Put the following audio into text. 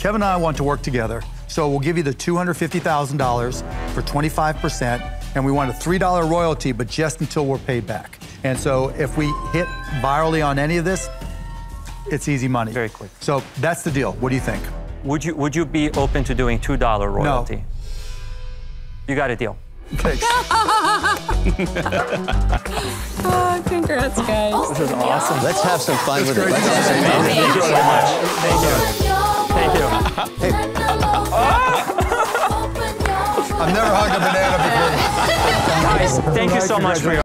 Kev and I want to work together, so we'll give you the $250,000 for 25%, and we want a $3 royalty, but just until we're paid back. And so if we hit virally on any of this, it's easy money. Very quick. So that's the deal. What do you think? Would you be open to doing $2 royalty? No. You got a deal. Thanks. Oh, congrats, guys. This is awesome. Let's have some fun with it. Let's have some fun. Thank you so much. Thank you. Hey. I've never hugged a banana before. Guys, thank you so much for your